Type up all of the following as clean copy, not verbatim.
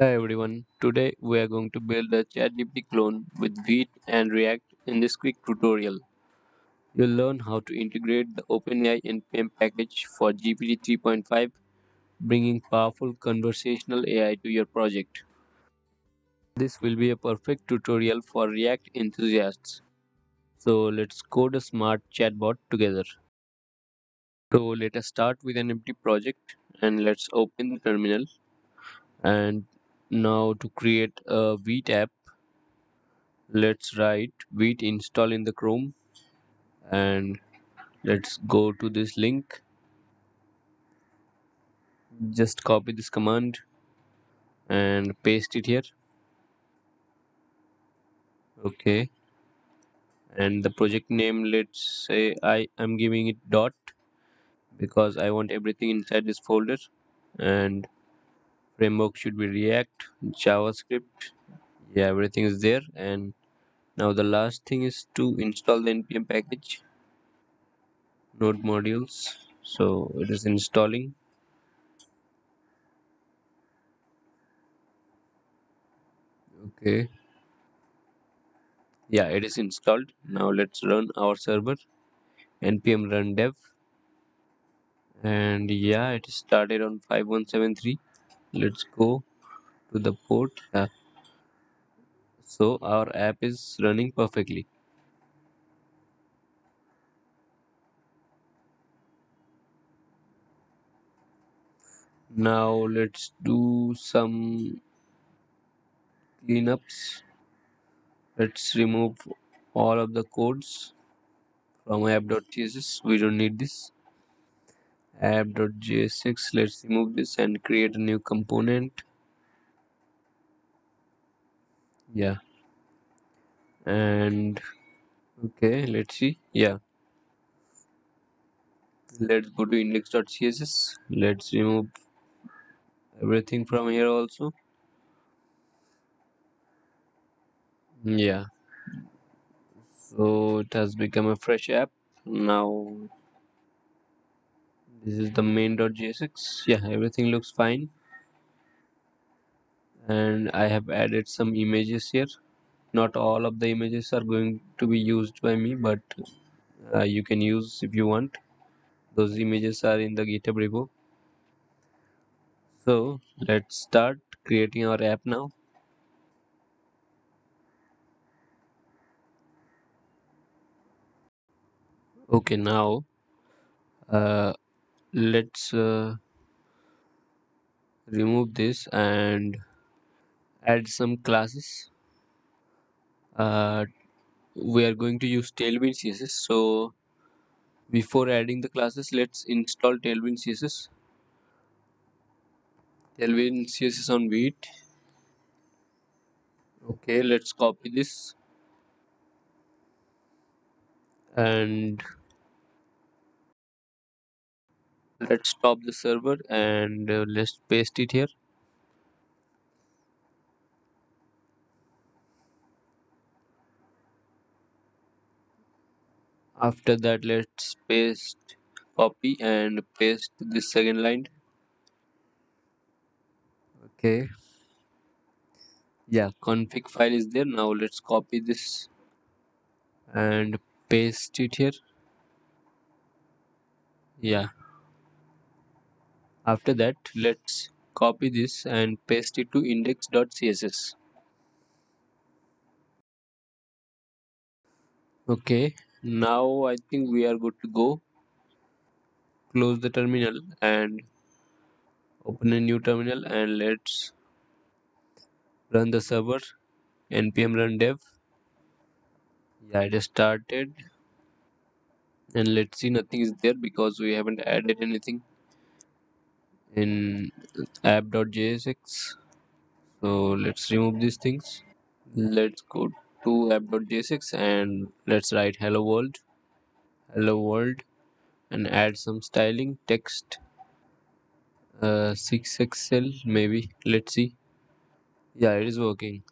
Hi everyone, today we are going to build a ChatGPT clone with Vite and React. In this quick tutorial, you'll learn how to integrate the OpenAI NPM package for GPT 3.5, bringing powerful conversational AI to your project. This will be a perfect tutorial for React enthusiasts. So let's code a smart chatbot together. So let us start with an empty project and let's open the terminal. And now to create a Vite app, let's write Vite install in the Chrome and let's go to this link. Just copy this command and paste it here. Okay, and the project name, let's say I am giving it dot because I want everything inside this folder, and framework should be React, JavaScript. Yeah, everything is there. And now the last thing is to install the NPM package, node modules. So it is installing. Okay. Yeah, it is installed. Now let's run our server, npm run dev. And yeah, it started on 5173. Let's go to the port. So our app is running perfectly. Now let's do some cleanups. Let's remove all of the codes from app.jsx. We don't need this. App.jsx, let's remove this and create a new component. Yeah, and okay, let's see. Yeah, let's go to index.css. let's remove everything from here also. Yeah, so it has become a fresh app now. This is the main.jsx. Yeah, everything looks fine. And I have added some images here. Not all of the images are going to be used by me, but you can use if you want. Those images are in the GitHub repo. So let's start creating our app now. Okay, now let's remove this and add some classes. We are going to use Tailwind CSS, so before adding the classes, let's install Tailwind CSS. Tailwind CSS on Vite. Okay, let's copy this and let's stop the server and let's paste it here. After that, let's copy and paste this second line. Okay. Yeah, config file is there. Now let's copy this and paste it here. Yeah. After that, let's copy this and paste it to index.css. Okay, now I think we are good to go. Close the terminal and open a new terminal and let's run the server. Npm run dev. Yeah, I just started. And let's see, nothing is there because we haven't added anything in app.jsx. so let's remove these things. Let's go to app.jsx and let's write hello world and add some styling text, 6xl maybe. Let's see. Yeah, it is working.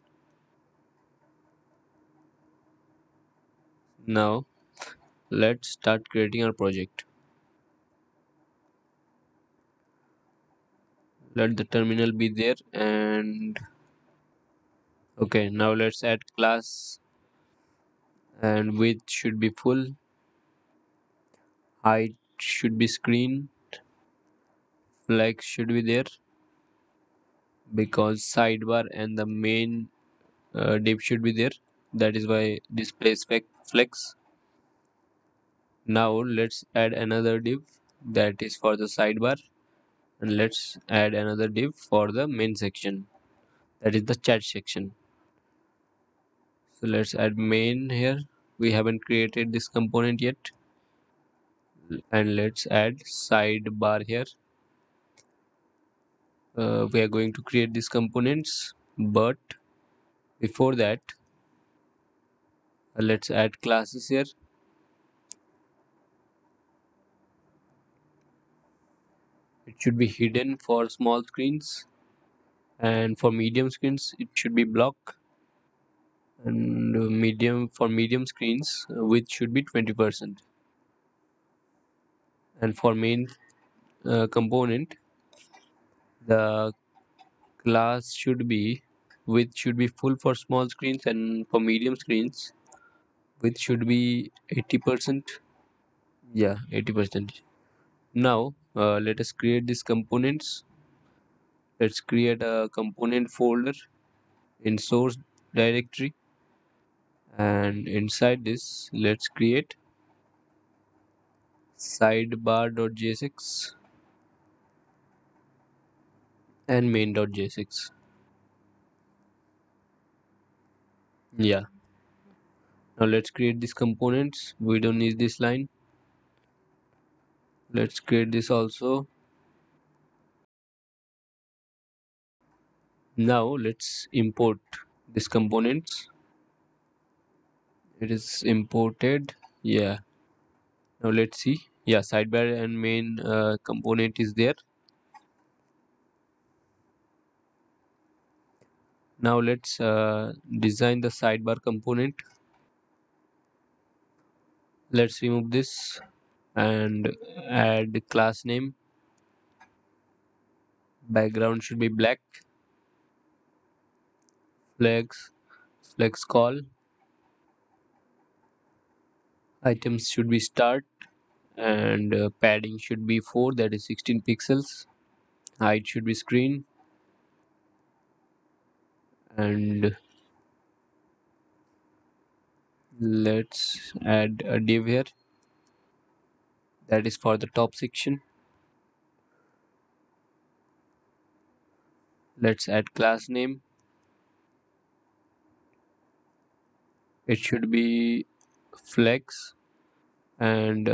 Now let's start creating our project. let the terminal be there. And okay, now let's add class, and width should be full, height should be screen, flag should be there because sidebar and the main div should be there, that is why this place flex. Now let's add another div that is for the sidebar, and let's add another div for the main section, that is the chat section. So let's add main here, we haven't created this component yet, and let's add sidebar here. We are going to create these components, but before that let's add classes here. It should be hidden for small screens, and for medium screens it should be block, and for medium screens width should be 20%, and for main component the class should be width should be full for small screens, and for medium screens width should be 80%. Yeah, 80%. Now let us create these components. Let's create a component folder in source directory, and inside this let's create sidebar.jsx and main.jsx. Yeah, now let's create these components. We don't need this line. Let's create this also. Now let's import these components. It is imported. Yeah, now let's see. Yeah, sidebar and main component is there. Now let's design the sidebar component. Let's remove this and add class name. Background should be black. Flex call. Items should be start, and padding should be 4, that is 16 pixels. Height should be screen, and let's add a div here that is for the top section. Let's add class name. It should be flex, and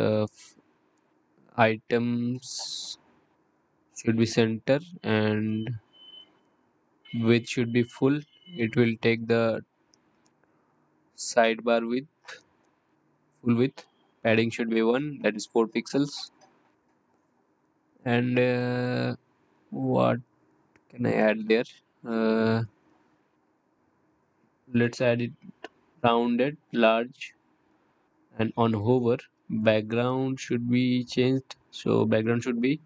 items should be center, and width should be full. It will take the sidebar width, full width. Padding should be 1, that is 4 pixels. And what can I add there? Let's add it rounded, large, and on hover. Background should be changed, so background should be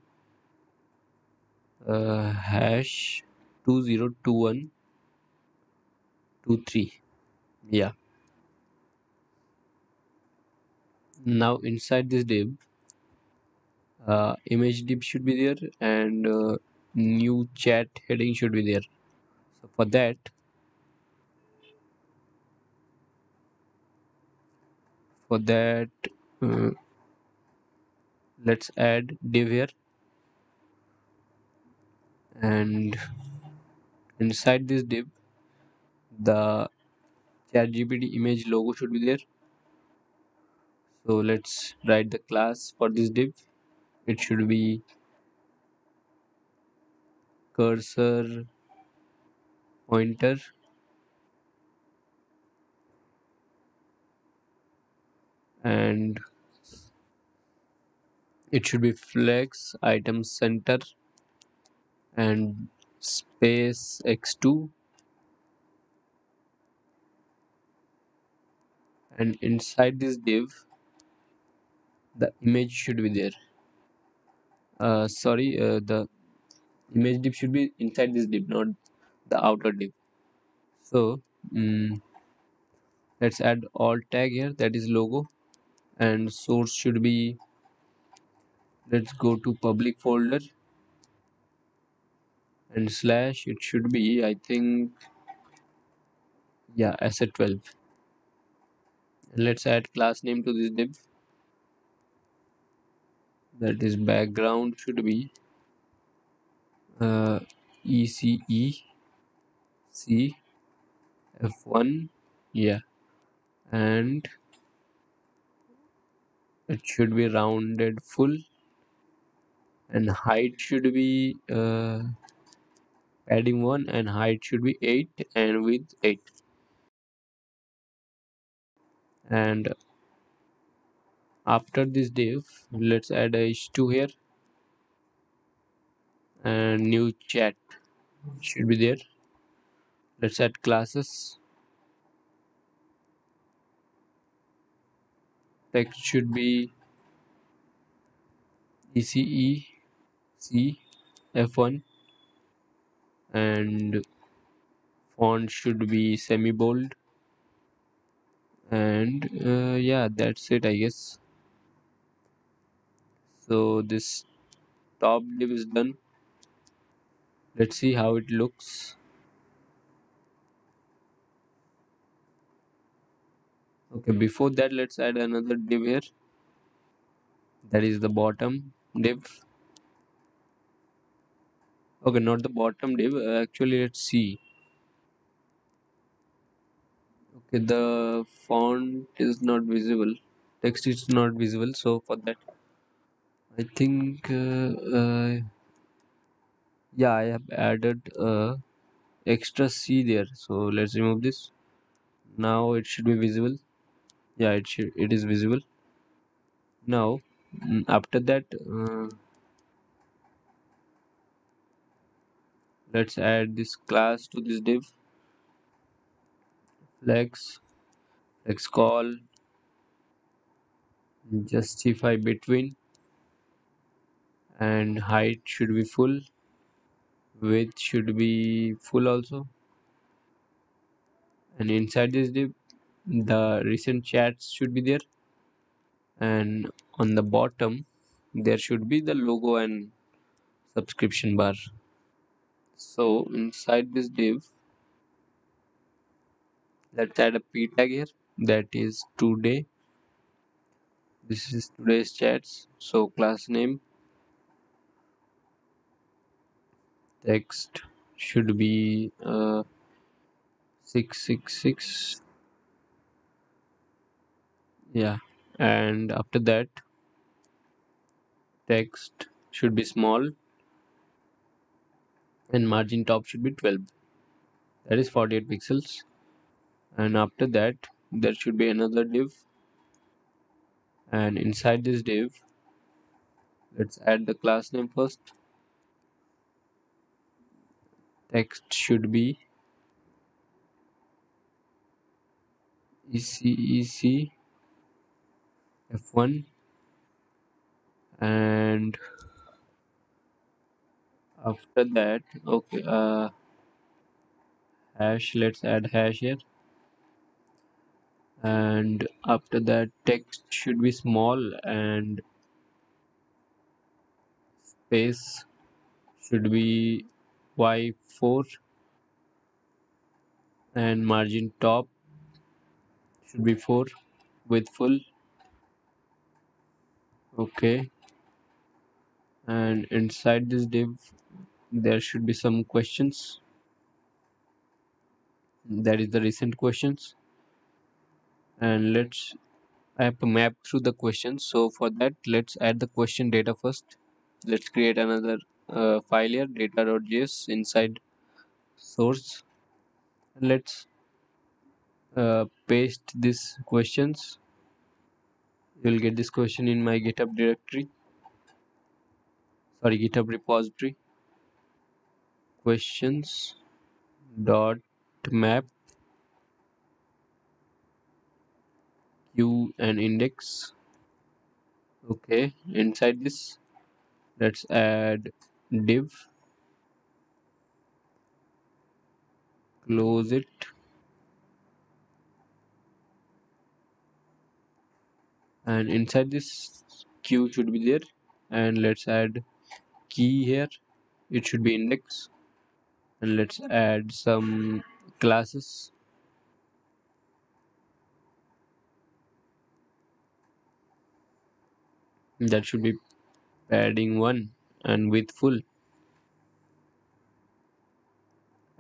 hash 202123. Yeah. Now inside this div, image div should be there, and new chat heading should be there. So for that, let's add div here, and inside this div the ChatGPT image logo should be there. So let's write the class for this div. It should be cursor pointer, and it should be flex, item center, and space x2, and inside this div the image should be there. Sorry, the image div should be inside this div, not the outer div. So let's add alt tag here, that is logo, and source should be, let's go to public folder and slash, it should be, I think, yeah, asset 12. And let's add class name to this div, that is background should be ECE C F1, yeah, and it should be rounded full, and height should be padding 1, and height should be 8 and width 8, and after this div let's add a h2 here and new chat should be there. Let's add classes, text should be ECE C F1, and font should be semi bold, and yeah, that's it, I guess. So this top div is done. Let's see how it looks. Okay, before that let's add another div here, that is the bottom div. Okay, not the bottom div, actually let's see. Okay, the font is not visible, text is not visible, so for that I think yeah, I have added extra C there, so let's remove this. Now it should be visible. Yeah, it is visible now. After that let's add this class to this div, flex call, justify between, and height should be full, width should be full also, and inside this div the recent chats should be there, and on the bottom there should be the logo and subscription bar. So inside this div let's add a p tag here, that is today. This is today's chats, so class name, text should be 666, yeah, and after that text should be small and margin top should be 12, that is 48 pixels, and after that there should be another div, and inside this div let's add the class name first, text should be ECE C F1, and after that, okay, hash, let's add hash here, and after that text should be small and space should be y4, and margin top should be 4 with full. Okay, and inside this div there should be some questions, that is the recent questions, and let's, I have to map through the questions, so for that let's add the question data first. Let's create another file here, data.js, inside source, and let's paste these questions. You'll get this question in my GitHub directory, sorry, GitHub repository, questions dot map q and index. Okay, inside this let's add div close it and inside this queue should be there, and let's add key here. It should be index, and let's add some classes. That should be padding 1 and width full,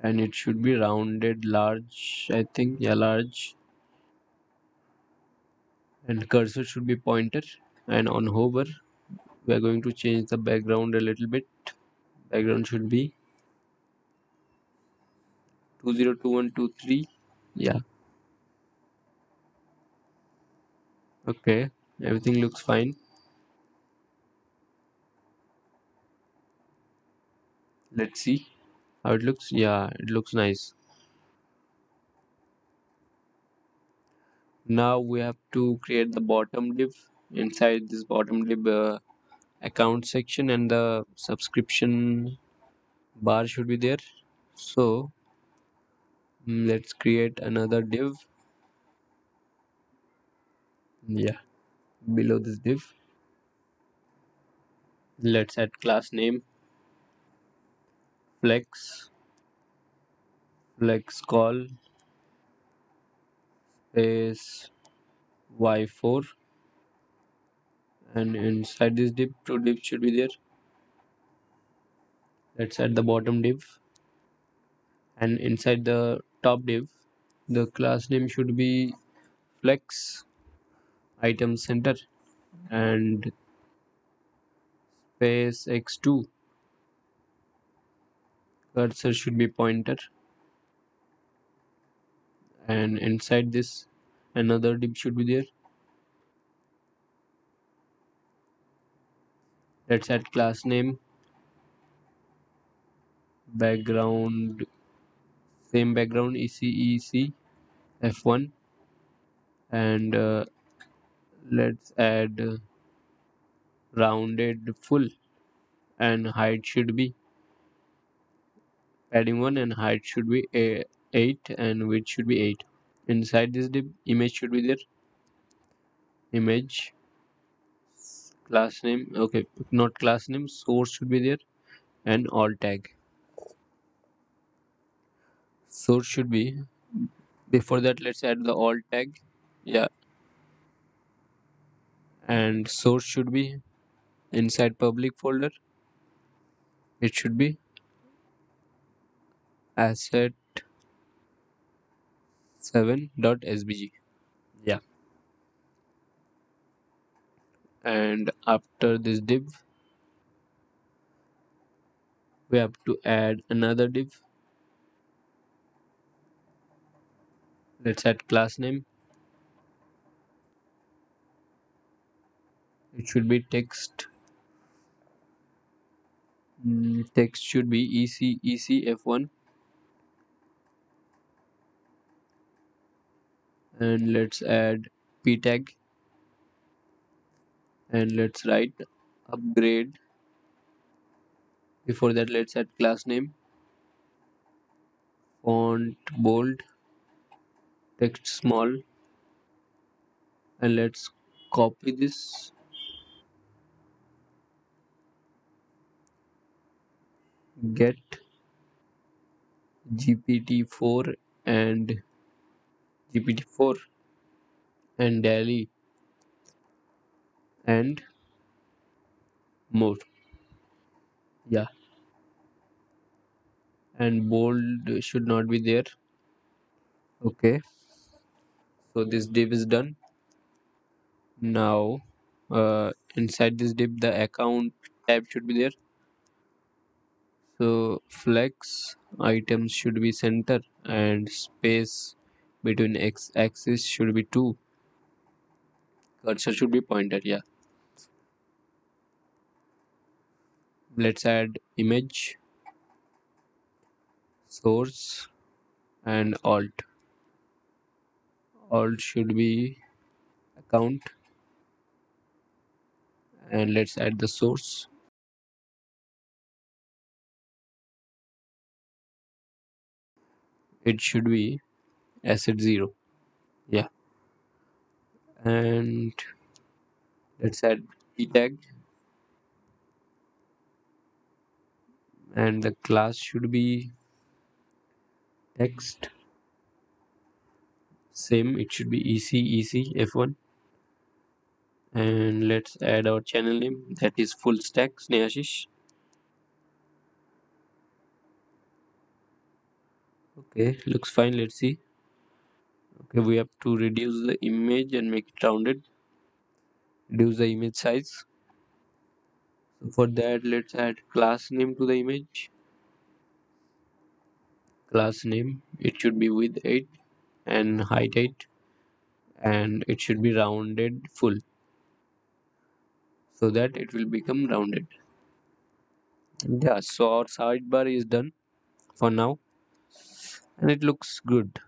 and it should be rounded large, I think. Yeah, large. And cursor should be pointer, and on hover we are going to change the background a little bit. Background should be 202123. Yeah, okay, everything looks fine. Let's see how it looks. Yeah, it looks nice. Now we have to create the bottom div. Inside this bottom div, account section and the subscription bar should be there. So let's create another div. Yeah, below this div let's add class name flex call space y4, and inside this div two div should be there. Let's add the bottom div, and inside the top div the class name should be flex item center and space x2. Cursor should be pointer, and inside this another div should be there. Let's add class name background, same background ECEC F1, and let's add rounded full, and height should be padding 1 and height should be 8 and width should be 8. Inside this div image should be there. Image class name, okay, not class name, source should be there, and all tag. Source should be, before that let's add the all tag. Yeah, and source should be inside public folder. It should be asset7.svg. yeah, and after this div we have to add another div. Let's add class name. It should be text. Text should be ECEC F1, and let's add p tag, and let's write upgrade. Before that let's add class name font bold, text small, and let's copy this. Get GPT4 and GPT4 and DALL-E and more. Yeah, and bold should not be there. Okay, so this div is done. Now inside this div the account tab should be there. So flex items should be center, and space between x axis should be 2. Cursor should be pointer. Yeah, let's add image, source, and alt. Alt should be account, and let's add the source. it should be asset 0. Yeah, and let's add p tag, and the class should be text. Same, it should be ec f1. And let's add our channel name, that is Full Stack Snehasish. Okay, looks fine. Let's see. Okay, we have to reduce the image and make it rounded. Reduce the image size. So for that, let's add class name to the image. Class name, it should be width 8 and height 8, and it should be rounded full, so that it will become rounded. Yeah, so our sidebar is done for now, and it looks good.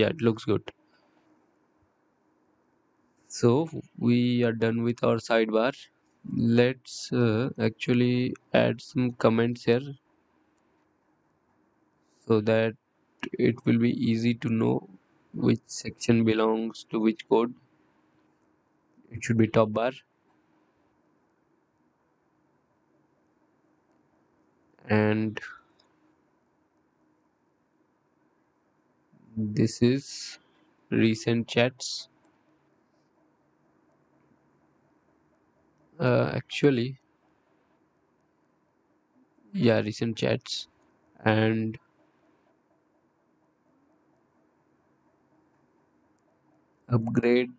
Yeah, it looks good. So we are done with our sidebar. Let's actually add some comments here, so that it will be easy to know which section belongs to which code. It should be top bar. And this is recent chats. Actually, yeah, recent chats. And upgrade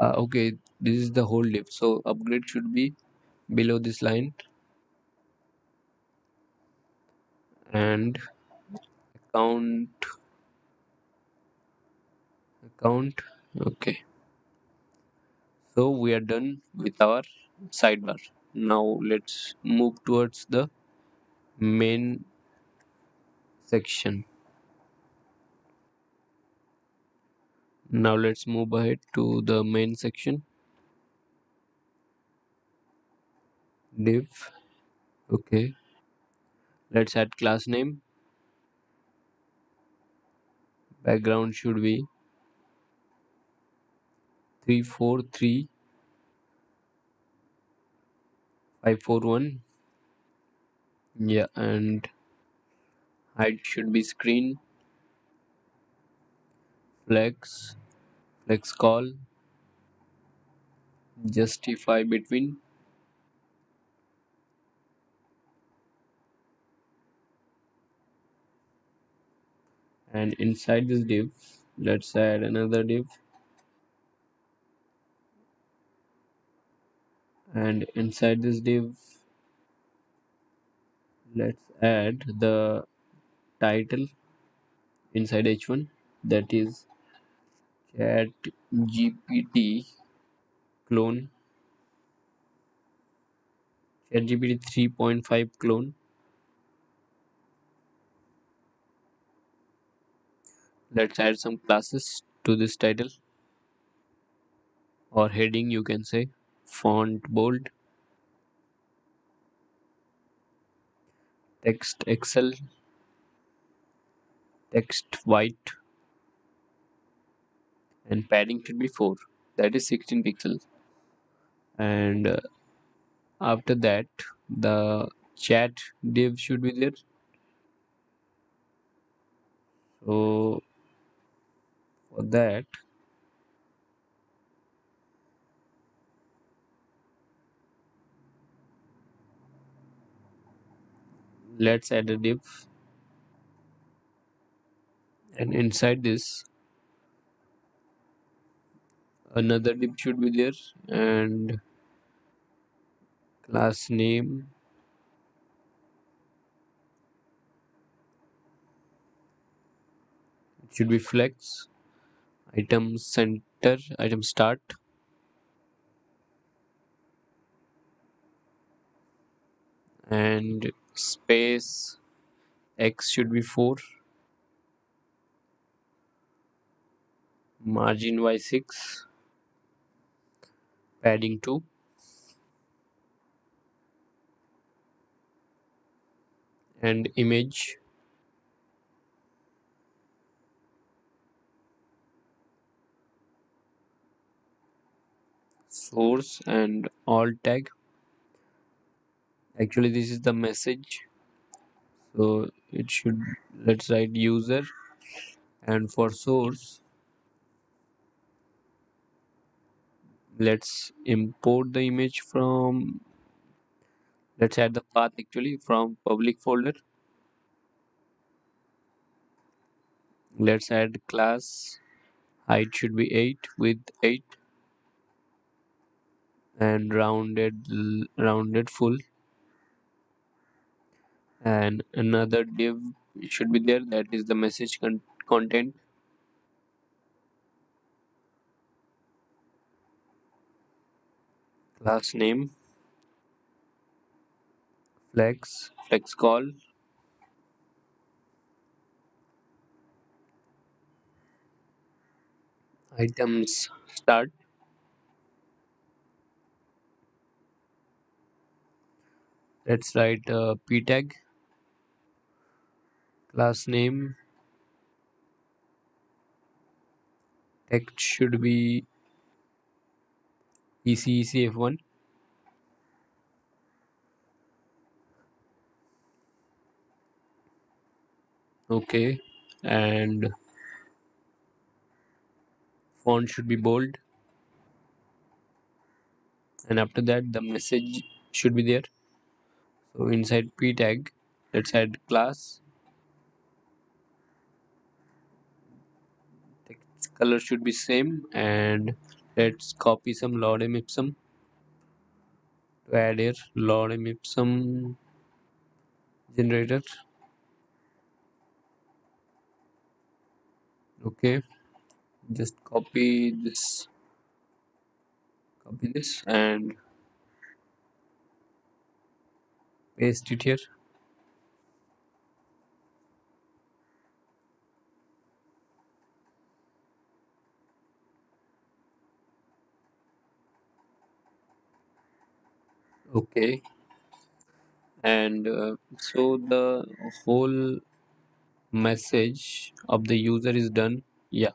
okay, this is the whole div, so upgrade should be below this line, and account. Okay, so we are done with our sidebar. Now let's move towards the main section. Now let's move ahead to the main section, div. Okay, let's add class name. Background should be 343 541. Yeah, and height should be screen, flex call, justify between, and inside this div let's add another div, and inside this div let's add the title inside h1, that is ChatGPT clone, ChatGPT 3.5 clone. Let's add some classes to this title or heading, you can say. Font bold, text Excel, text white, and padding should be 4, that is 16 pixels. And after that, the chat div should be there. So for that, let's add a div, and inside this another div should be there, and class name, it should be flex, item center, item start, and space x should be 4, margin y 6, padding 2, and image. Source and alt tag. Actually, this is the message, so it should, let's write user, and for source let's import the image from, let's add the path actually from public folder. Let's add class, height should be 8, width 8, and rounded full, and another div should be there, that is the message content. Class name flex call, items start, let's write p tag, class name, text should be ECECF1, okay, and font should be bold, and after that the message should be there. So inside p tag let's add class, text color should be same, and let's copy some lorem ipsum to add here, lorem ipsum generator. Okay, just copy this and paste it here. Okay, and so the whole message of the user is done. Yeah,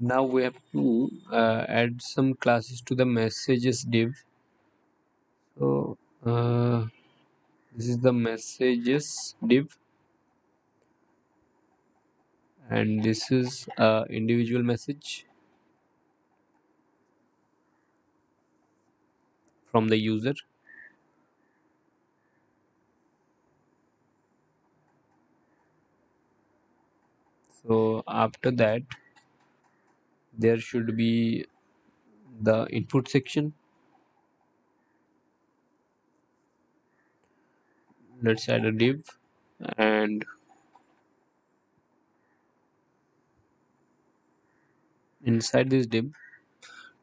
now we have to add some classes to the messages div. So this is the messages div, and this is individual message from the user. So after that there should be the input section. Let's add a div, and inside this div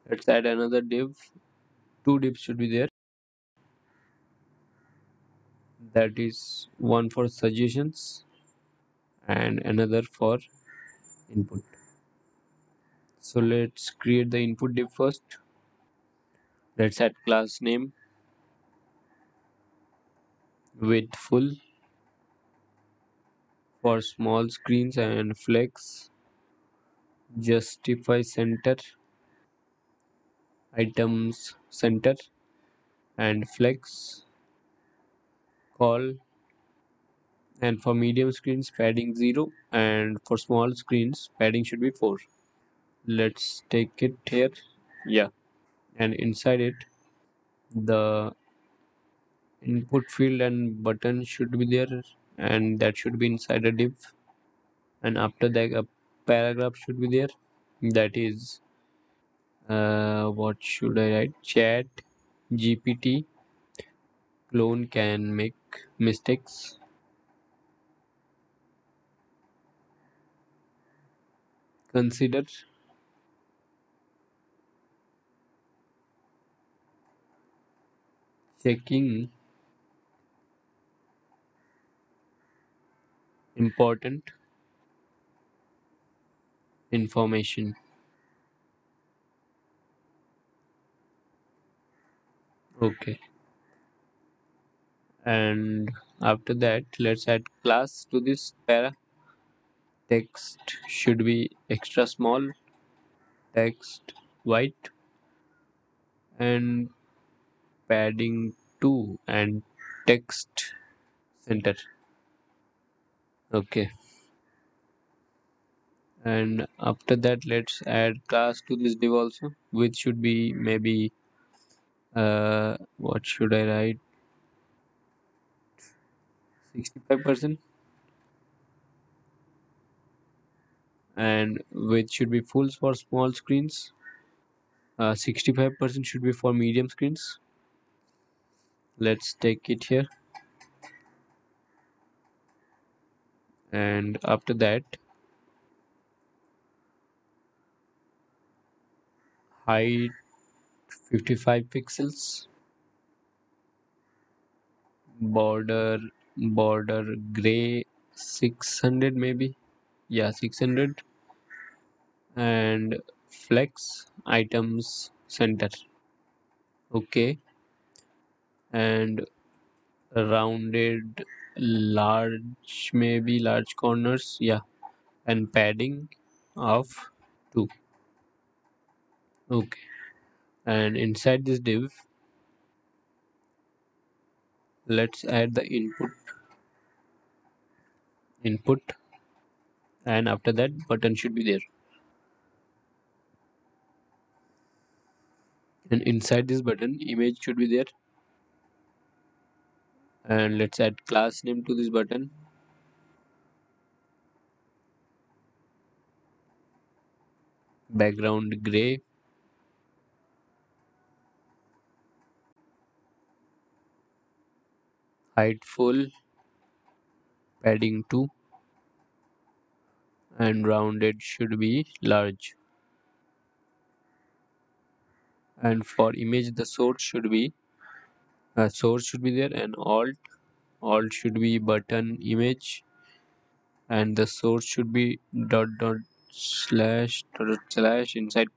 let's add another div. Two divs should be there, that is one for suggestions and another for input. So let's create the input div first. Let's add class name with full for small screens and flex, justify center, items center, and flex call, and for medium screens padding 0, and for small screens padding should be 4. Let's take it here. Yeah, and inside it the input field and button should be there, and that should be inside a div, and after that a paragraph should be there, that is what should I write, Chat GPT clone can make mistakes. Consider checking important information. Okay, and after that let's add class to this para. Text should be extra small, text white, and padding 2 and text center. Okay, and after that let's add class to this div also, which should be maybe what should I write, 65%, and which should be full for small screens, 65% should be for medium screens. Let's take it here, and after that height 55 pixels, border gray 600 maybe, yeah 600, and flex items center. Okay, and rounded large, maybe large corners, yeah, and padding of 2. Okay, and inside this div let's add the input, and after that button should be there, and inside this button image should be there, and let's add class name to this button, background gray, height full, padding 2, and rounded should be large, and for image the source should be there, and alt should be button image, and the source should be ..// inside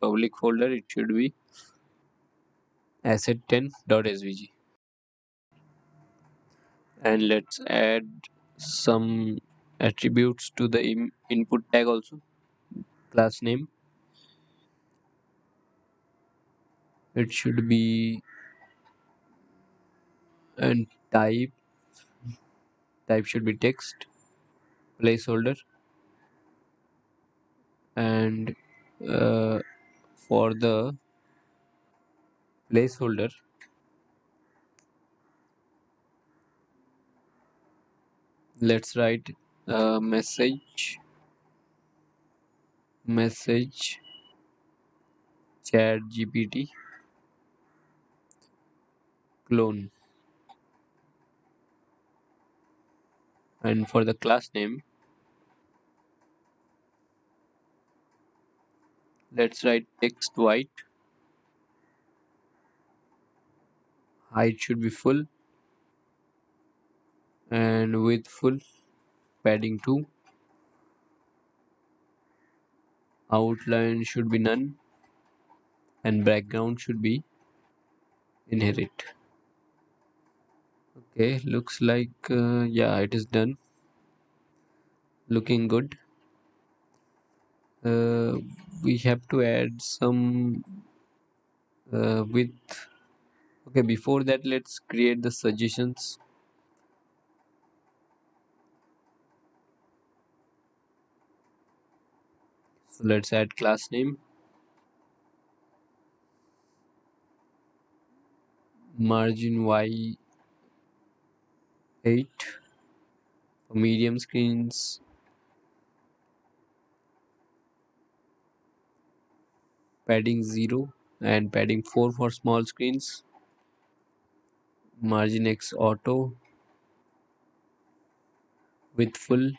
public folder it should be asset10.svg. And let's add some attributes to the input tag also, class name, it should be, and type should be text placeholder, and for the placeholder let's write message ChatGPT clone, and for the class name let's write text white, height should be full, and width full, padding 2, outline should be none, and background should be inherit. Okay, looks like yeah, it is done, looking good. We have to add some width. Okay, before that let's create the suggestions. So let's add class name, margin y 8 for medium screens, padding 0 and padding 4 for small screens, margin x auto, width full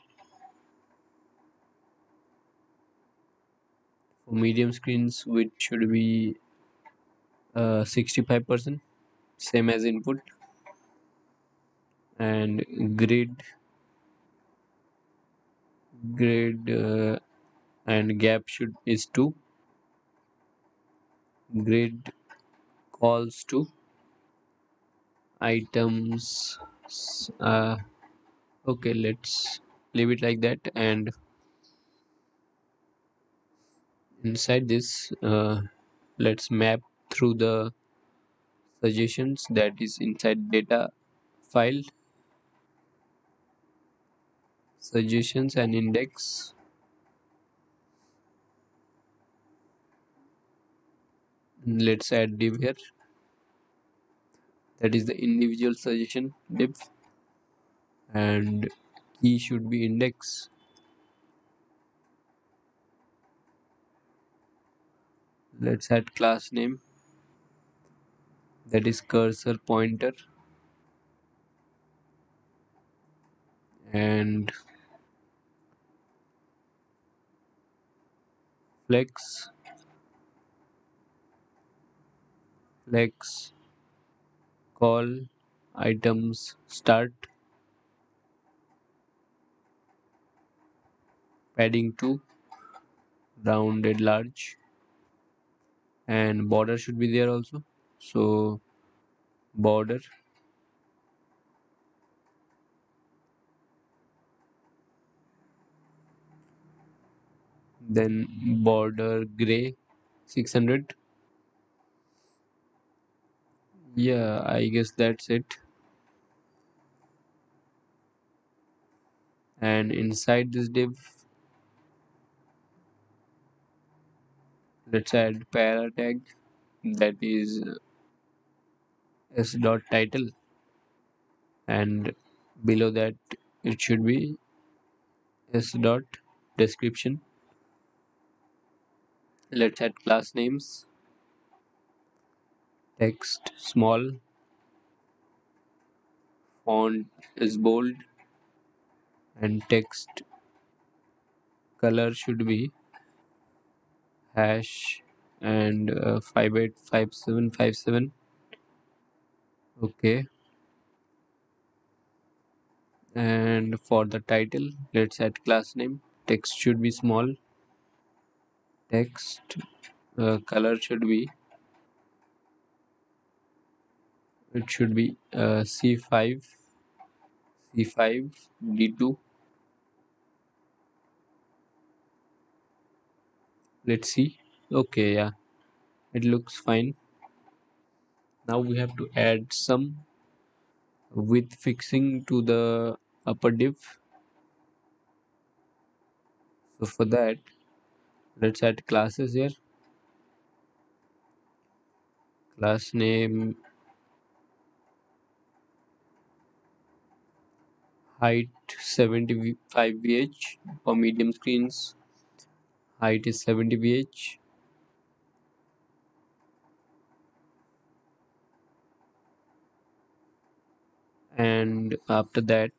for medium screens, which should be 65%, same as input, and grid and gap should is 2, grid calls to items Okay, let's leave it like that. And inside this, let's map through the suggestions that is inside data file, suggestions and index. Let's add div here, that is the individual suggestion div, and key should be index, let's add class name, that is cursor pointer, and flex, flex call items start, padding to rounded large, and border should be there also, so border, then border gray 600. Yeah, I guess that's it. And inside this div, let's add para tag, that is s.title, and below that it should be s.description. Let's add class names, text small, font is bold, and text color should be hash and 585757. Okay, and for the title, let's add class name, text should be small, text color should be, it should be C5 D2. Let's see. Okay, yeah, it looks fine. Now we have to add some width fixing to the upper div. So for that, let's add classes here. Class name height 75 VH for medium screens. Height is 70 VH. And after that,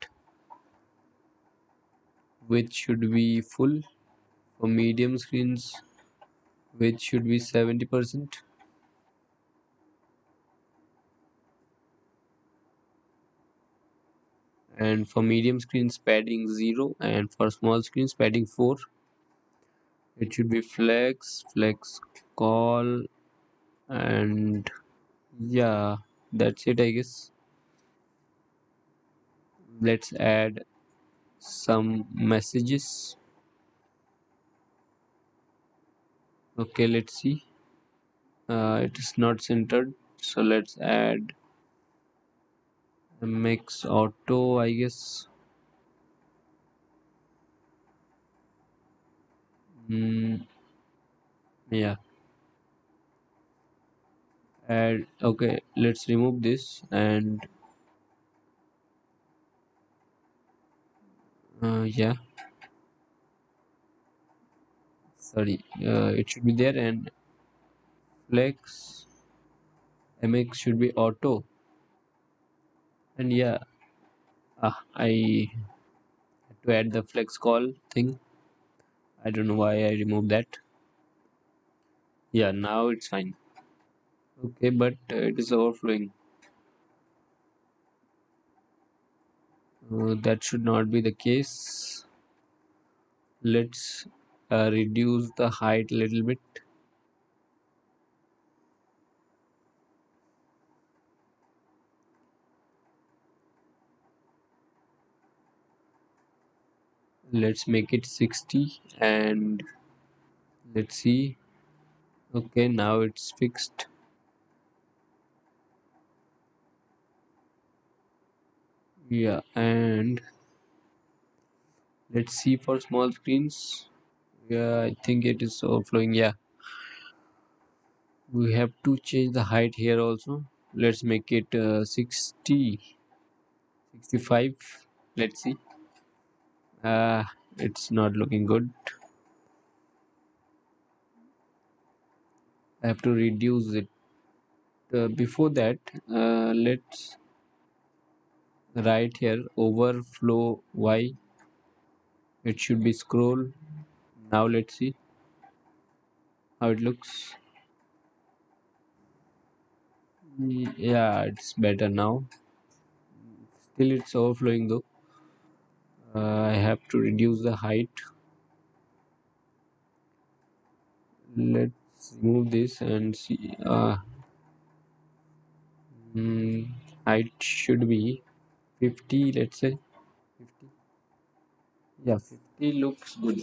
width should be full. For medium screens, width should be 70%. And for medium screens, padding 0, and for small screens, padding 4. It should be flex, flex call, and yeah, that's it, I guess. Let's add some messages. Okay, let's see. It is not centered, so let's add mx auto, I guess. Yeah, add. Okay, let's remove this and yeah, sorry, it should be there, and flex mx should be auto. And yeah, I had to add the flex call thing. I don't know why I removed that. Yeah, now it's fine. Okay, but it is overflowing. That should not be the case. Let's reduce the height a little bit. let's make it 60 and let's see. Okay, now it's fixed. Yeah, and let's see for small screens. Yeah, I think it is overflowing. Yeah, we have to change the height here also. Let's make it 60 65. Let's see. It's not looking good. I have to reduce it. Before that, let's write here overflow y. It should be scroll. Now let's see how it looks. Yeah, it's better now. Still it's overflowing though. I have to reduce the height. Let's move this and see. Height should be 50, let's say 50. Yeah, 50 looks good.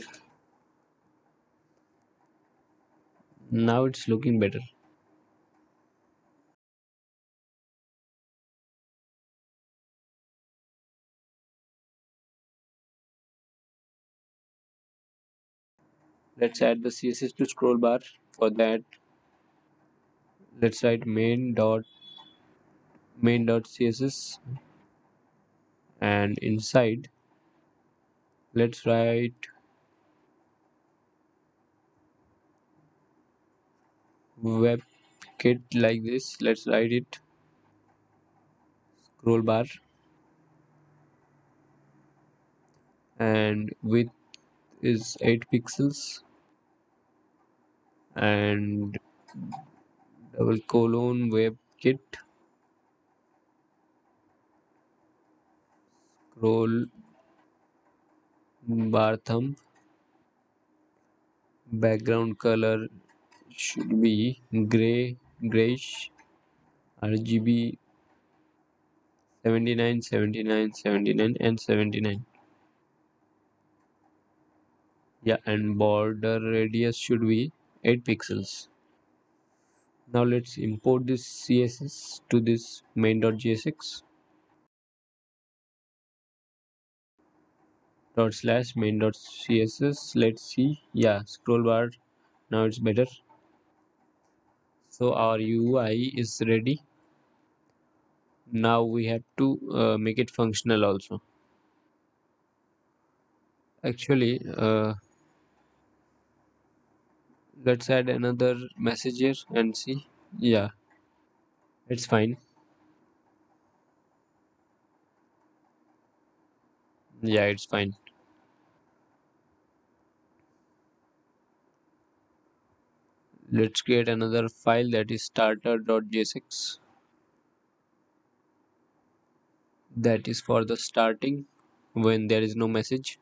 Now it's looking better. Let's add the CSS to scroll bar. For that, let's write main.css, and inside let's write WebKit like this. Let's write it scroll bar, and width is 8 pixels, and :: WebKit scroll bar thumb. Background color should be grayish, RGB 79, 79, 79 and 79. Yeah, and border radius should be 8 pixels. Now let's import this CSS to this main.jsx / main.css. let's see. Yeah, scroll bar. Now it's better. So our UI is ready. Now we have to make it functional also. Actually, let's add another message here and see. Yeah, it's fine. Yeah, it's fine. Let's create another file, that is starter.jsx. That is for the starting when there is no message.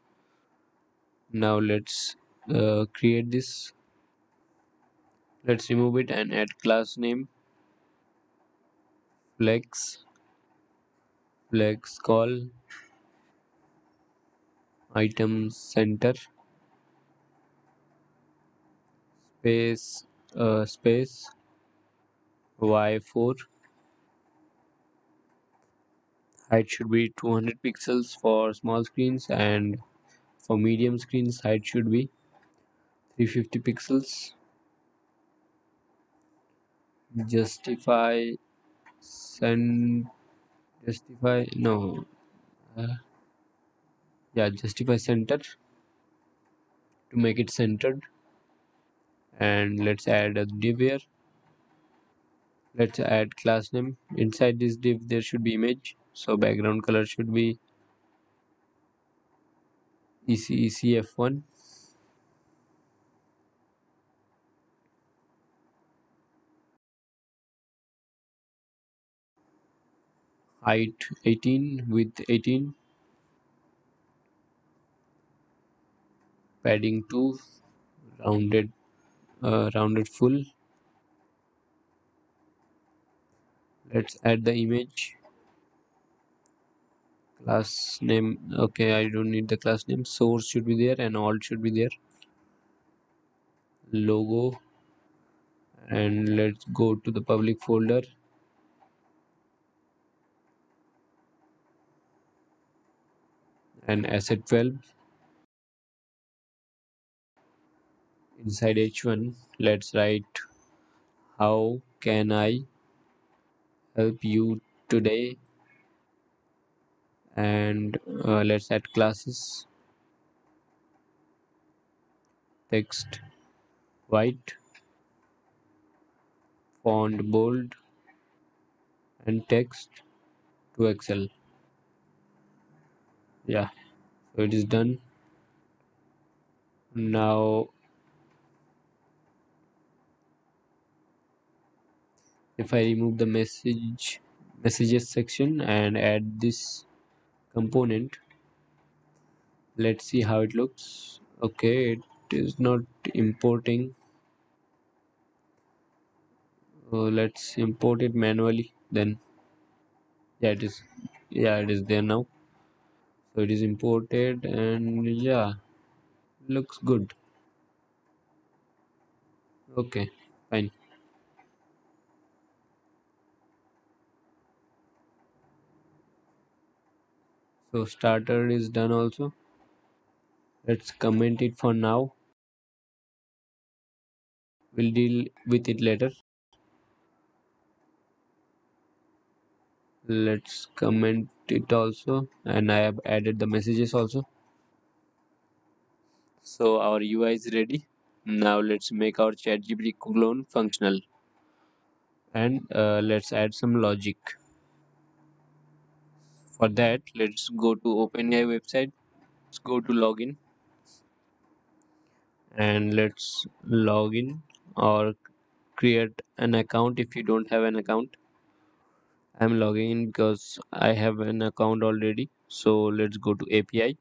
Now let's create this. Let's remove it and add class name flex call item center space space y4. Height should be 200 pixels for small screens, and for medium screen height should be 350 pixels. Justify center to make it centered, and let's add a div here. Let's add class name. Inside this div there should be image, so background color should be ECF1. Height 18, width 18, padding 2, rounded full. Let's add the image. class name. Okay, I don't need the class name. Source should be there and alt should be there. Logo, and let's go to the public folder. And asset 12 inside h1, let's write how can I help you today, and let's add classes text white, font bold, and text to Excel. Yeah, so it is done. Now if I remove the messages section and add this component, let's see how it looks. Okay, it is not importing. Let's import it manually then. Yeah, it is. Yeah, it is there now. So it is imported, and yeah, looks good. Okay, fine. So starter is done also. Let's comment it for now. We'll deal with it later. Let's comment it also, and I have added the messages also. So our UI is ready. Now let's make our ChatGPT clone functional, and let's add some logic. For that, let's go to OpenAI website. Let's go to login, and let's log in or create an account if you don't have an account. I'm logging in because I have an account already. So let's go to API,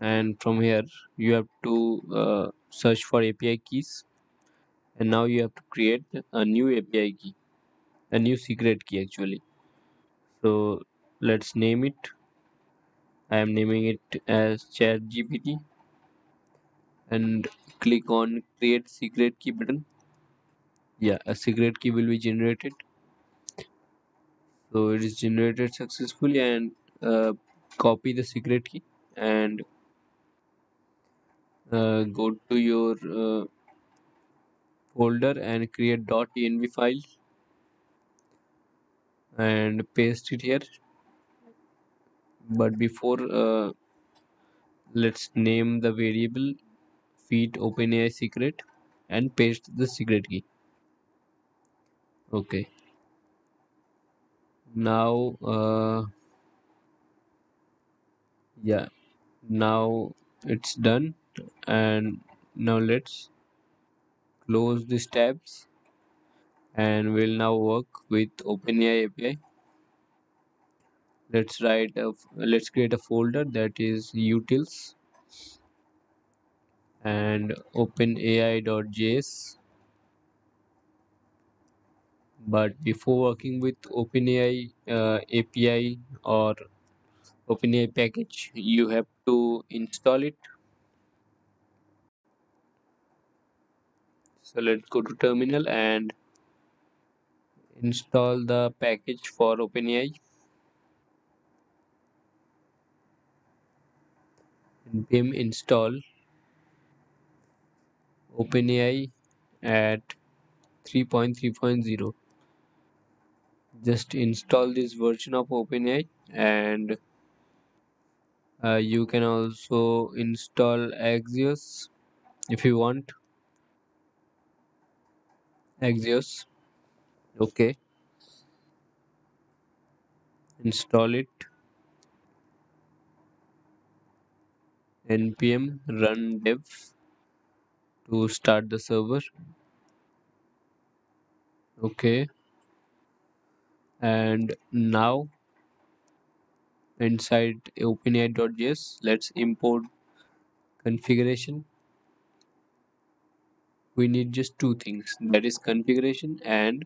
and from here you have to search for API keys, and now you have to create a new API key, a new secret key actually. So let's name it. I am naming it as ChatGPT, and click on create secret key button. Yeah, a secret key will be generated. So it is generated successfully, and copy the secret key and go to your folder and create .env file and paste it here. But before, let's name the variable feed OpenAI secret and paste the secret key. Okay. Now yeah, now it's done, and now let's close these tabs, and we'll now work with OpenAI API. Let's create a folder that is utils and openai.js. But before working with OpenAI API or OpenAI package, you have to install it. So let's go to terminal and install the package for OpenAI. NPM install OpenAI at 3.3.0. Just install this version of OpenAI, and you can also install Axios if you want. Axios, okay, install it. NPM run dev to start the server. Okay, and now inside openai.js, let's import configuration. We need just two things, that is configuration, and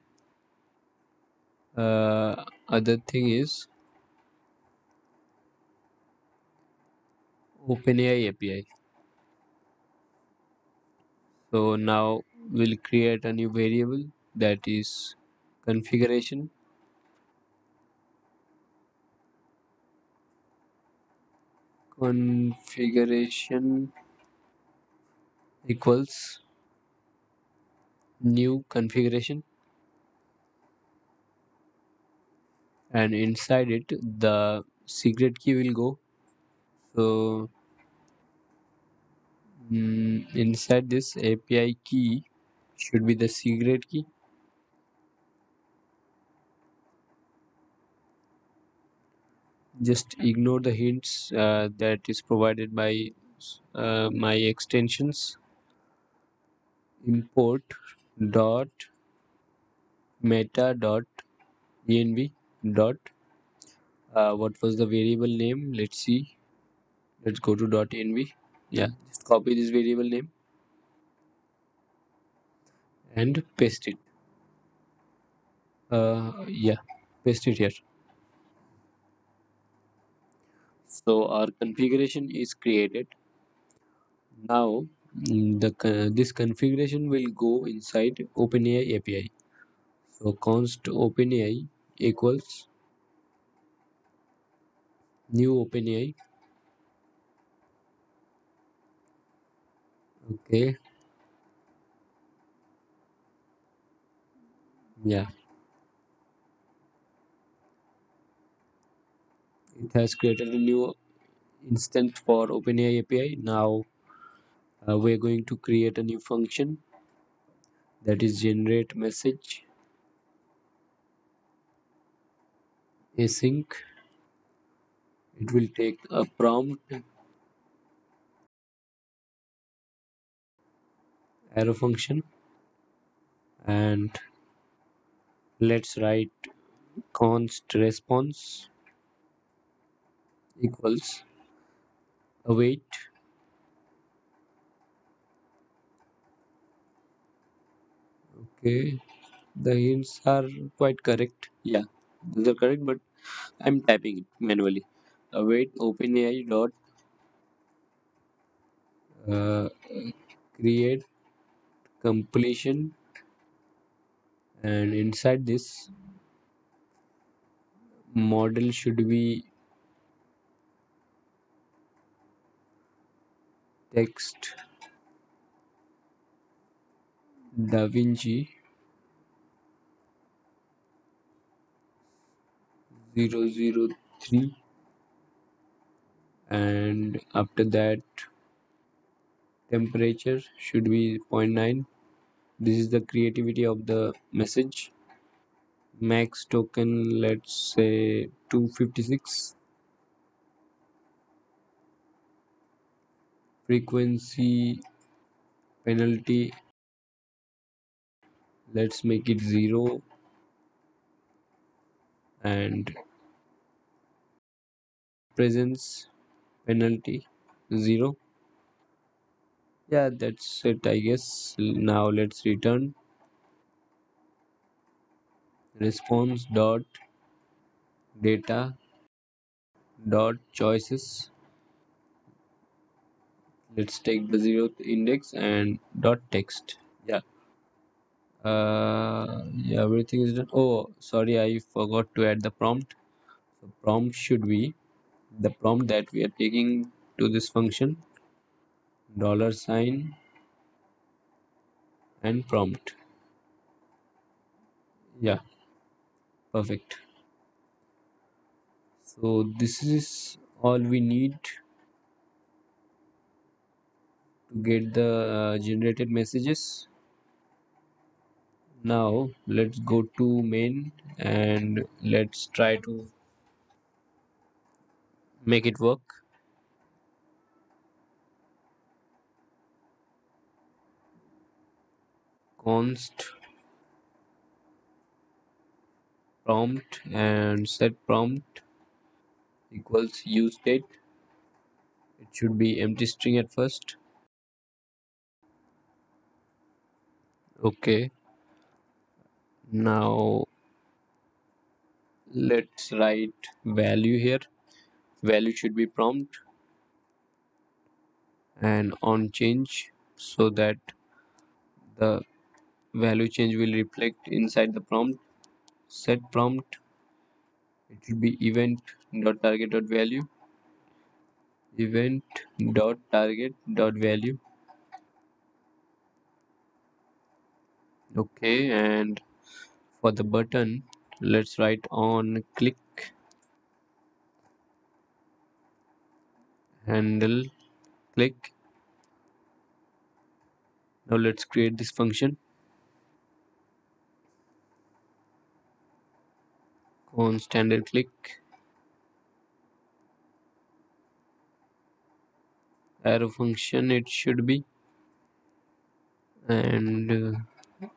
other thing is OpenAI API. So now we'll create a new variable, that is configuration. Configuration equals new configuration, and inside it the secret key will go. So inside this API key should be the secret key. Just ignore the hints that is provided by my extensions. Import dot meta dot env dot what was the variable name? Let's see. Let's go to dot env. Yeah, just copy this variable name and paste it. Yeah, paste it here. So our configuration is created. Now this configuration will go inside OpenAI API. So const OpenAI equals new OpenAI. Okay. Yeah. It has created a new instance for OpenAI API. Now we're going to create a new function, that is generate message async. It will take a prompt, arrow function, and let's write const response equals await . Okay, the hints are quite correct. Yeah, these are correct, but I'm typing it manually. Await OpenAI dot create completion, and inside this model should be text DaVinci-003, and after that temperature should be 0.9. This is the creativity of the message. Max token, let's say 256. Frequency penalty, let's make it 0, and presence penalty 0. Yeah, that's it, I guess. Now let's return response dot data dot choices. Let's take the 0th index and dot text. Yeah. Yeah, everything is done. Oh, sorry, I forgot to add the prompt. So prompt should be the prompt that we are taking to this function. $sign and prompt. Yeah, perfect. So this is all we need to get the generated messages. Now let's go to main and let's try to make it work. Const prompt and set prompt equals use state. It should be empty string at first. Okay. Now let's write value here. Value should be prompt and on change, so that the value change will reflect inside the prompt. Set prompt, it will be event.target.value, event.target.value. Okay, and for the button, let's write on click handle click. Now let's create this function. Const handle click, arrow function it should be, and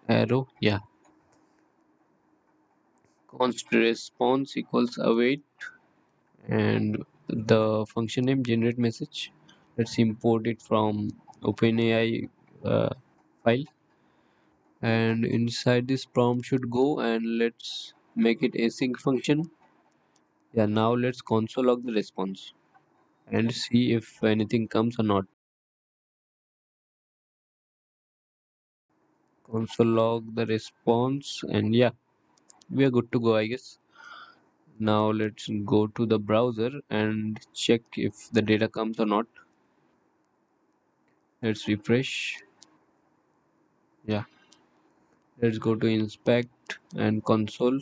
arrow, yeah. Const response equals await, and the function name generate message. Let's import it from OpenAI file, and inside this prompt should go, and let's make it async function. Yeah, now let's console log the response and see if anything comes or not. Console log the response, and yeah, we are good to go, I guess. Now let's go to the browser and check if the data comes or not. Let's refresh. Yeah, let's go to inspect and console.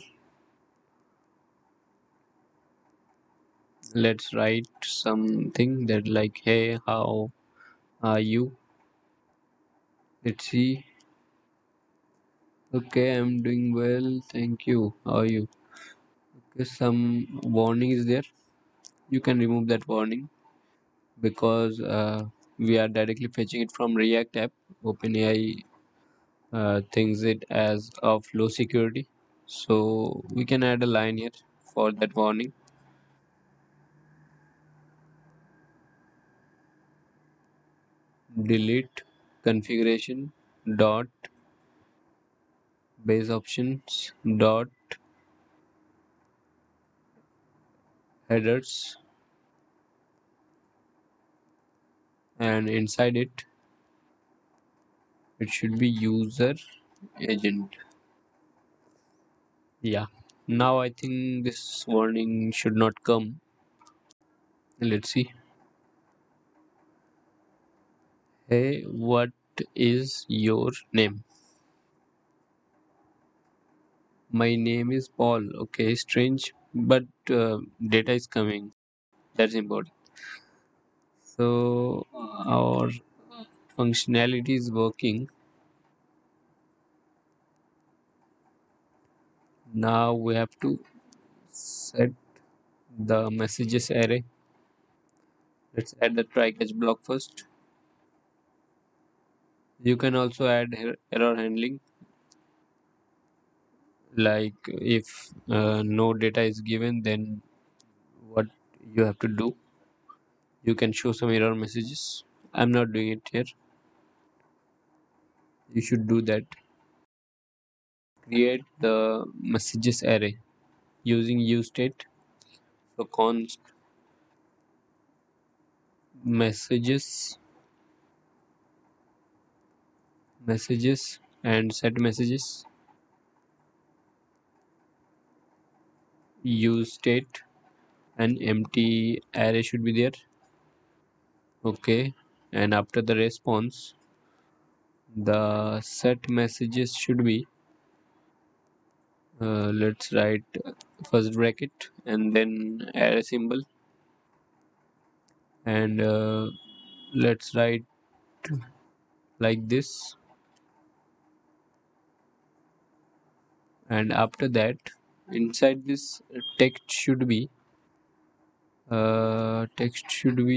Let's write something that like, hey, how are you? Let's see. Okay, I'm doing well, thank you. How are you? Okay, some warning is there. You can remove that warning because we are directly fetching it from React app. OpenAI thinks it as of low security, so we can add a line here for that warning. Delete configuration dot base options dot headers, and inside it, it should be user agent. Yeah, now I think this warning should not come. Let's see. Hey, what is your name? My name is Paul. Okay, strange, but data is coming. That's important. So our functionality is working. Now we have to set the messages array. Let's add the try catch block first. You can also add error handling. Like if no data is given, then what you have to do, you can show some error messages. I'm not doing it here. You should do that. Create the messages array using useState. So const messages and set messages use state, an empty array should be there. Okay, and after the response, the set messages should be let's write first bracket and then array symbol, and let's write like this, and after that, inside this text should be okay.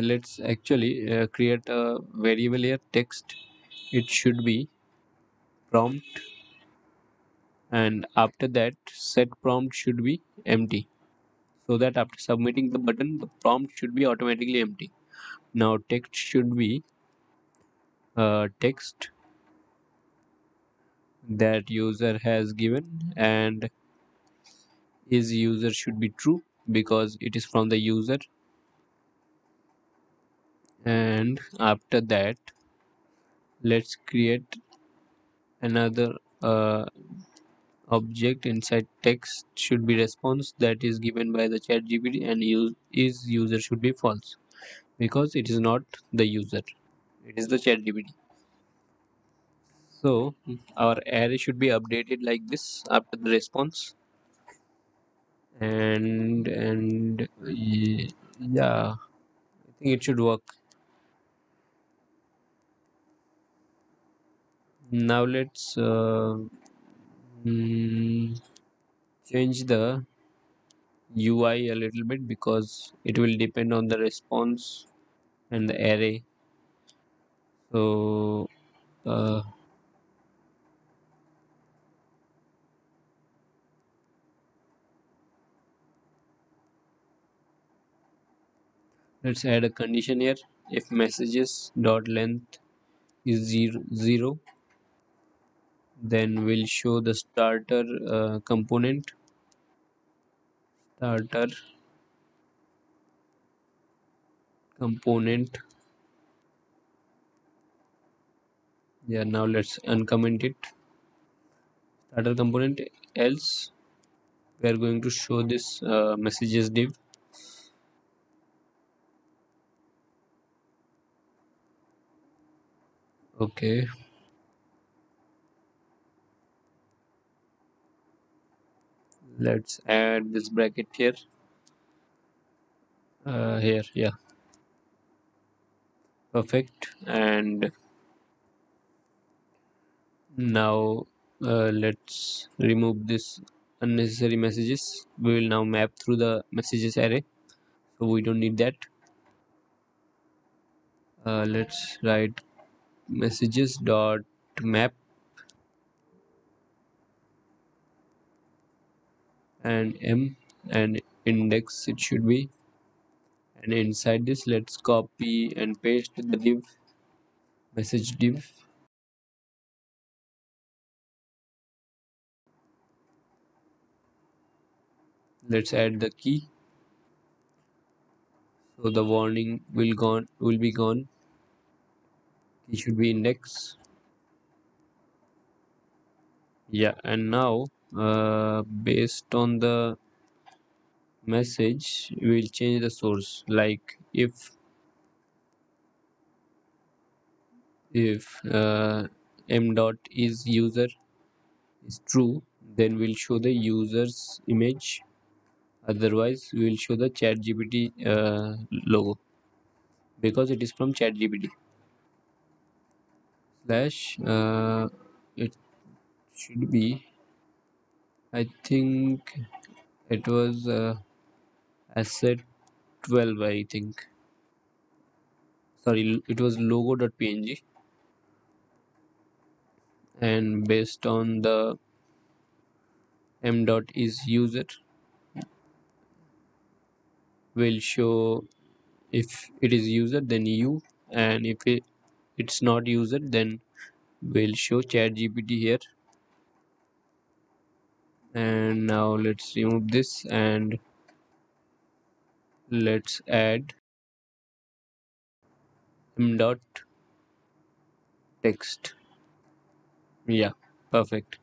Let's actually create a variable here, text. It should be prompt, and after that set prompt should be empty, so that after submitting the button, the prompt should be automatically empty. Now text should be text that user has given, and is user should be true, because it is from the user. And after that, let's create another object inside text should be response that is given by the ChatGPT, and is user should be false because it is not the user, it is the ChatGPT. So our array should be updated like this after the response. And yeah, I think it should work. Now let's change the UI a little bit because it will depend on the response and the array. So let's add a condition here. If messages.length is 0, then we'll show the starter component, yeah, now let's uncomment it, starter component, else we are going to show this messages div. Okay. Let's add this bracket here. Yeah. Perfect. And now let's remove this unnecessary messages. We will now map through the messages array, so we don't need that. Let's write messages dot map. And m and index it should be, and inside this let's copy and paste the div, message div. Let's add the key, so the warning will be gone. It should be index. Yeah, and now based on the message we will change the source, like if m dot is user is true, then we'll show the user's image, otherwise we will show the ChatGPT logo because it is from ChatGPT. / it should be, I think it was asset 12, I think. Sorry, it was logo.png. And based on the m dot is user, will show if it is user then you, and if it's not user then we'll show ChatGPT here. And now let's remove this and let's add m dot text. Yeah, perfect.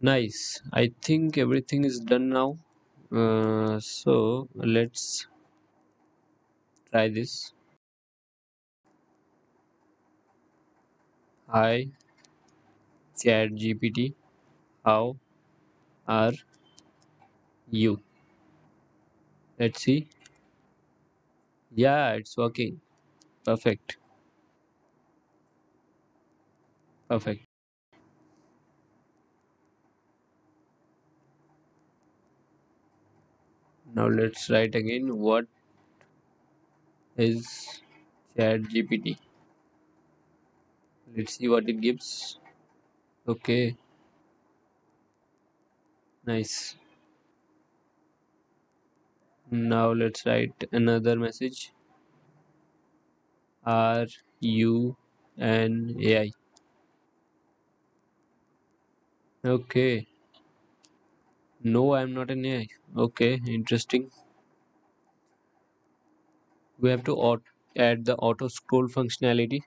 Nice. I think everything is done now. So let's try this. Hi ChatGPT, how are you? Let's see. Yeah, it's working. Perfect. Perfect. Now let's write again. What is ChatGPT? Let's see what it gives. Okay. Nice. Now let's write another message. Are you an AI? Okay. No, I am not an AI. Okay, interesting. We have to add the auto scroll functionality.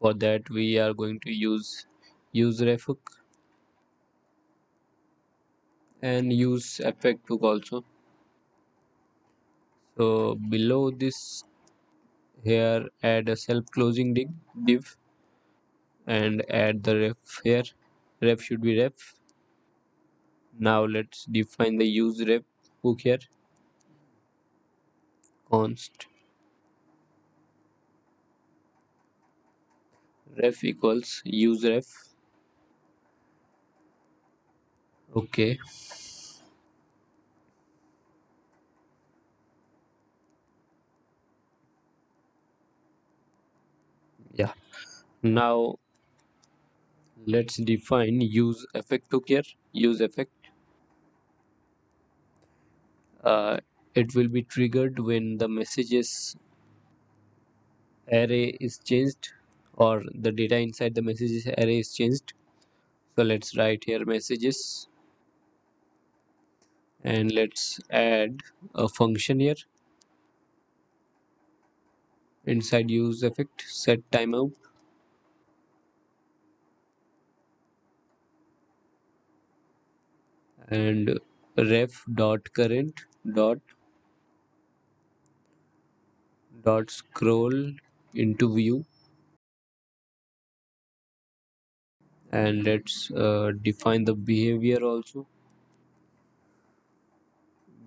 For that, we are going to use refug and use effect hook also. So below this, here add a self-closing div and add the ref here. Ref should be ref. Now let's define the use ref hook here. Const ref equals use ref. Okay. Yeah. Now let's define use effect hook here. Use effect. It will be triggered when the messages array is changed or the data inside the messages array is changed. So let's write here messages and let's add a function here inside use effect, set timeout. And ref.current dot scroll into view, and let's define the behavior also.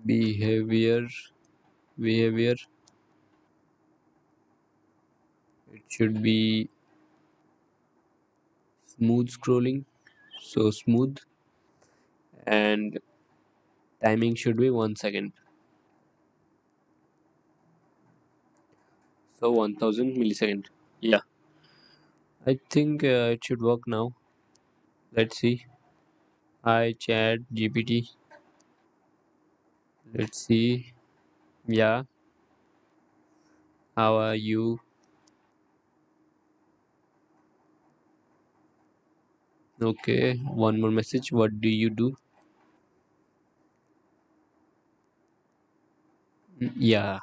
Behavior it should be smooth scrolling, so smooth, and timing should be 1 second, so 1000 millisecond. Yeah, I think it should work now. Let's see. Hi ChatGPT. Let's see. Yeah, how are you? Okay, one more message. What do you do? Yeah,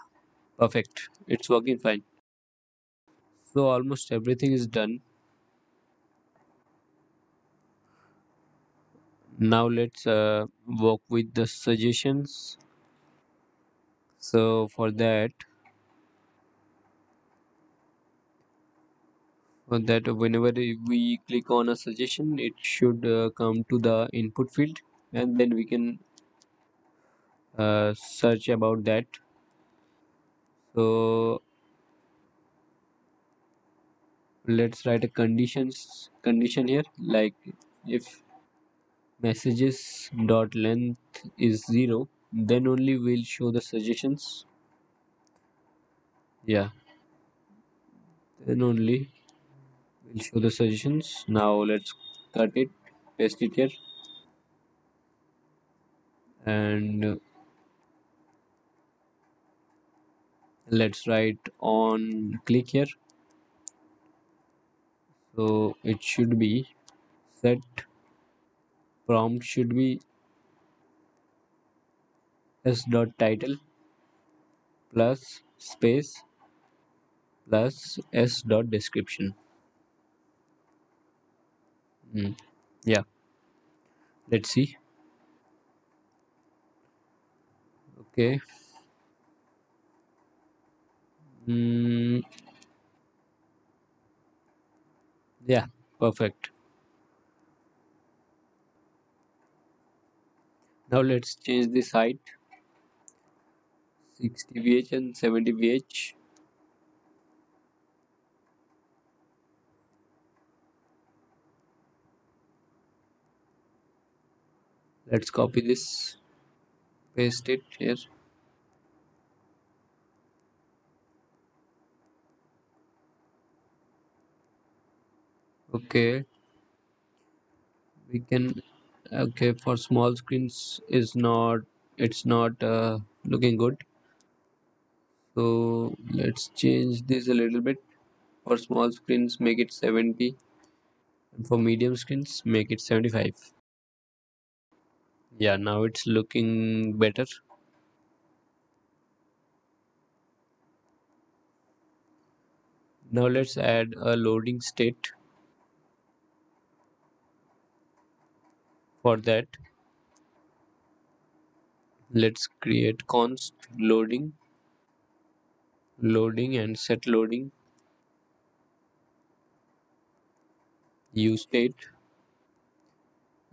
perfect. It's working fine. So almost everything is done. Now let's work with the suggestions. So for that, whenever we click on a suggestion, it should come to the input field, and then we can search about that. So let's write a condition here, like if messages dot length is 0, then only we'll show the suggestions. Yeah, then only we'll show the suggestions. Now let's cut it, paste it here, and let's write on click here. So it should be set prompt should be s.title plus space plus s.description. Yeah, let's see. Okay. Yeah, perfect. Now let's change the height, 60 VH and 70 VH. Let's copy this, paste it here. Okay, we can. Okay, for small screens is not. It's not looking good. So let's change this a little bit. For small screens, make it 70, and for medium screens, make it 75. Yeah, now it's looking better. Now let's add a loading state. For that, let's create const loading and set loading use state.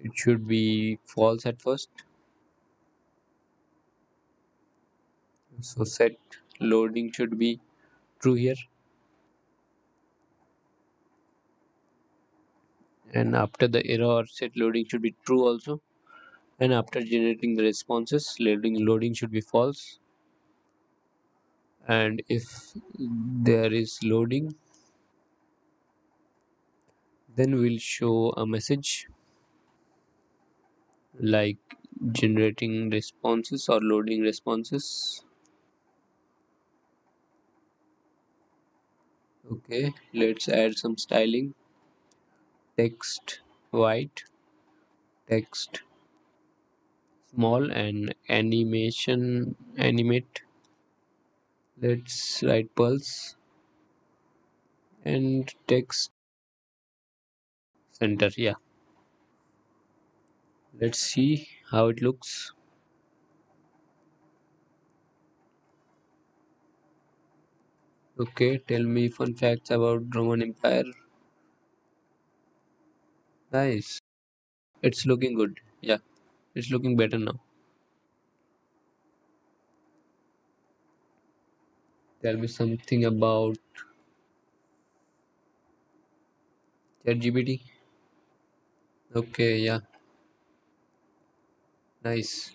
It should be false at first. So set loading should be true here. And after the error, set loading should be true also. And after generating the responses, loading should be false. And if there is loading, then we'll show a message like generating responses or loading responses. Okay, let's add some styling. Text white, text small, and animate. Let's write pulse and text center. Yeah, let's see how it looks. Okay, tell me fun facts about Roman Empire. Nice. It's looking good. Yeah, it's looking better now. Tell me something about ChatGPT. Okay, yeah. Nice.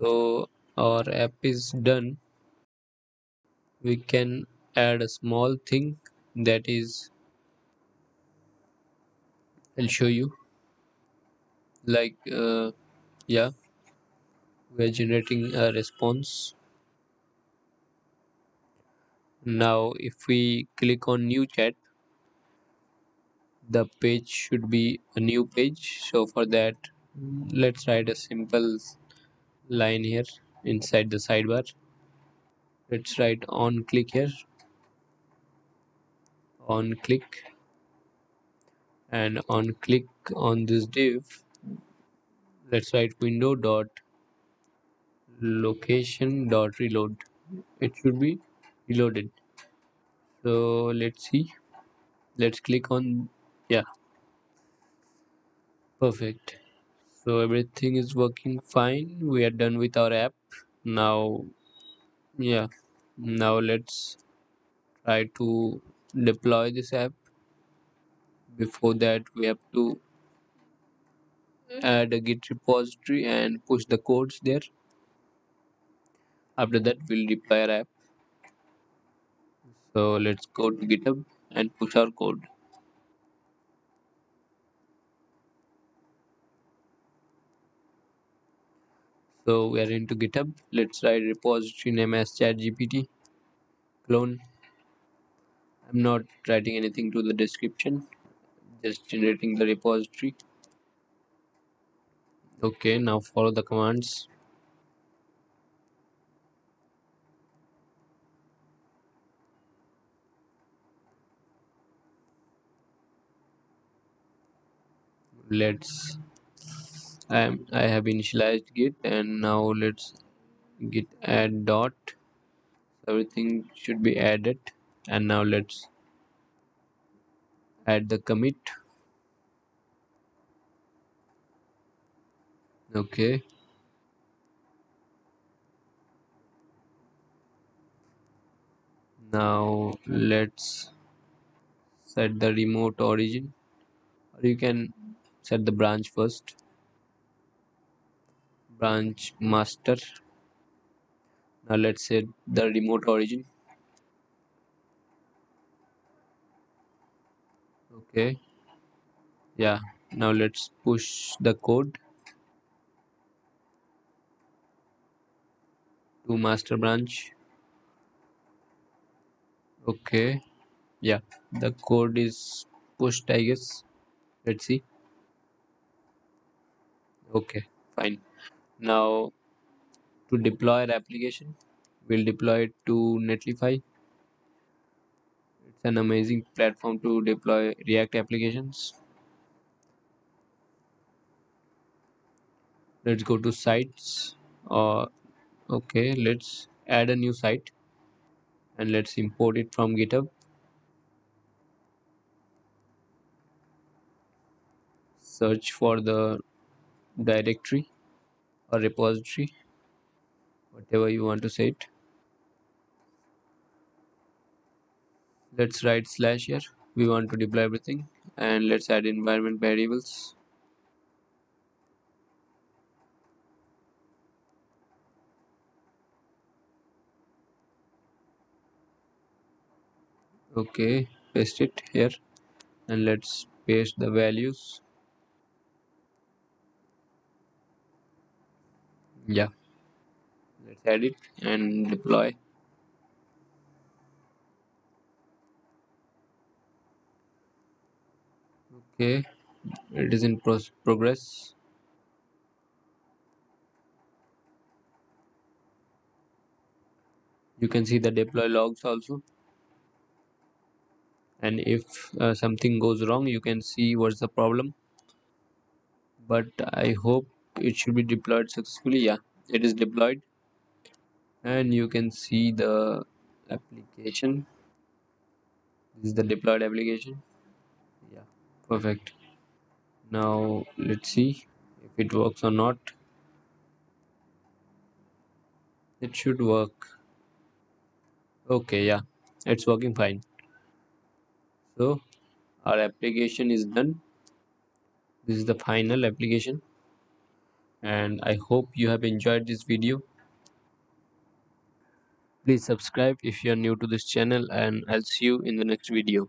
So our app is done. We can add a small thing. That is, I'll show you, like yeah, we're generating a response. Now if we click on new chat, the page should be a new page. So for that, let's write a simple line here inside the sidebar. Let's write on click here, on click, and on click on this div, let's write window dot location dot reload. It should be reloaded. So let's see, let's click on. Yeah, perfect. So everything is working fine. We are done with our app now. Yeah, now let's try to deploy this app. Before that, we have to add a Git repository and push the codes there. After that, we'll deploy our app. So let's go to GitHub and push our code. So we are into GitHub. Let's write repository name as ChatGPT clone. I'm not writing anything to the description, just generating the repository. Okay, now follow the commands. Let's I have initialized git, and now let's git add dot. Everything should be added. And now let's add the commit. Okay, now let's set the remote origin, or you can set the branch first. Branch master. Now let's set the remote origin. Okay, yeah, now let's push the code to master branch. Okay, yeah, the code is pushed, I guess. Let's see. Okay, fine. Now to deploy our application, we'll deploy it to Netlify. It's an amazing platform to deploy React applications. Let's go to sites. Okay, let's add a new site and let's import it from GitHub. Search for the directory or repository, whatever you want to say it. Let's write slash here. We want to deploy everything, and let's add environment variables. Okay, paste it here and let's paste the values. Yeah, let's add it and deploy. Okay, it is in progress. You can see the deploy logs also. And if something goes wrong, you can see what's the problem. But I hope it should be deployed successfully. Yeah, it is deployed, and you can see the application. This is the deployed application. Yeah, perfect. Now let's see if it works or not. It should work. Okay, yeah, it's working fine. So our application is done. This is the final application, and I hope you have enjoyed this video. Please subscribe if you are new to this channel, and I'll see you in the next video.